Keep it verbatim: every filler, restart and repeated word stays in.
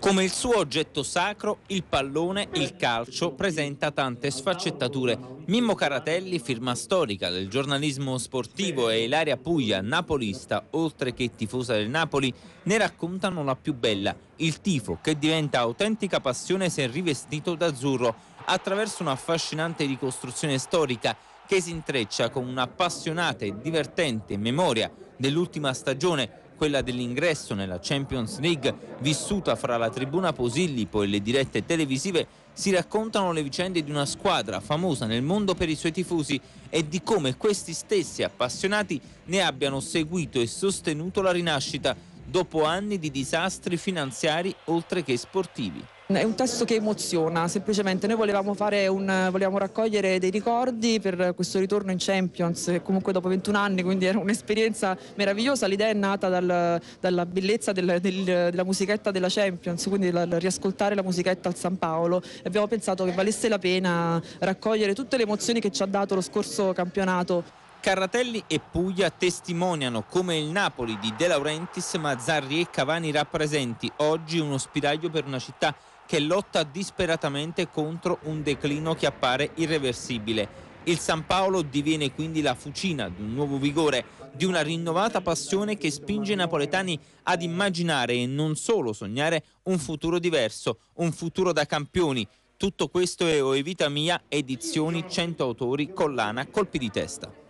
Come il suo oggetto sacro, il pallone, il calcio, presenta tante sfaccettature. Mimmo Carratelli, firma storica del giornalismo sportivo, e Ilaria Puglia, napolista, oltre che tifosa del Napoli, ne raccontano la più bella, il tifo che diventa autentica passione se rivestito d'azzurro, attraverso un'affascinante ricostruzione storica che si intreccia con un'appassionata e divertente memoria dell'ultima stagione, quella dell'ingresso nella Champions League, vissuta fra la tribuna Posillipo e le dirette televisive. Si raccontano le vicende di una squadra famosa nel mondo per i suoi tifosi e di come questi stessi appassionati ne abbiano seguito e sostenuto la rinascita dopo anni di disastri finanziari oltre che sportivi. È un testo che emoziona, semplicemente noi volevamo, fare un, volevamo raccogliere dei ricordi per questo ritorno in Champions, comunque dopo ventuno anni, quindi era un'esperienza meravigliosa. L'idea è nata dal, dalla bellezza del, del, della musichetta della Champions, quindi dal riascoltare la musichetta al San Paolo, e abbiamo pensato che valesse la pena raccogliere tutte le emozioni che ci ha dato lo scorso campionato. Carratelli e Puglia testimoniano come il Napoli di De Laurentiis, Mazzarri e Cavani rappresenti oggi uno spiraglio per una città che lotta disperatamente contro un declino che appare irreversibile. Il San Paolo diviene quindi la fucina di un nuovo vigore, di una rinnovata passione che spinge i napoletani ad immaginare e non solo sognare un futuro diverso, un futuro da campioni. Tutto questo è Oj vita mia, edizioni cento autori, collana Colpi di testa.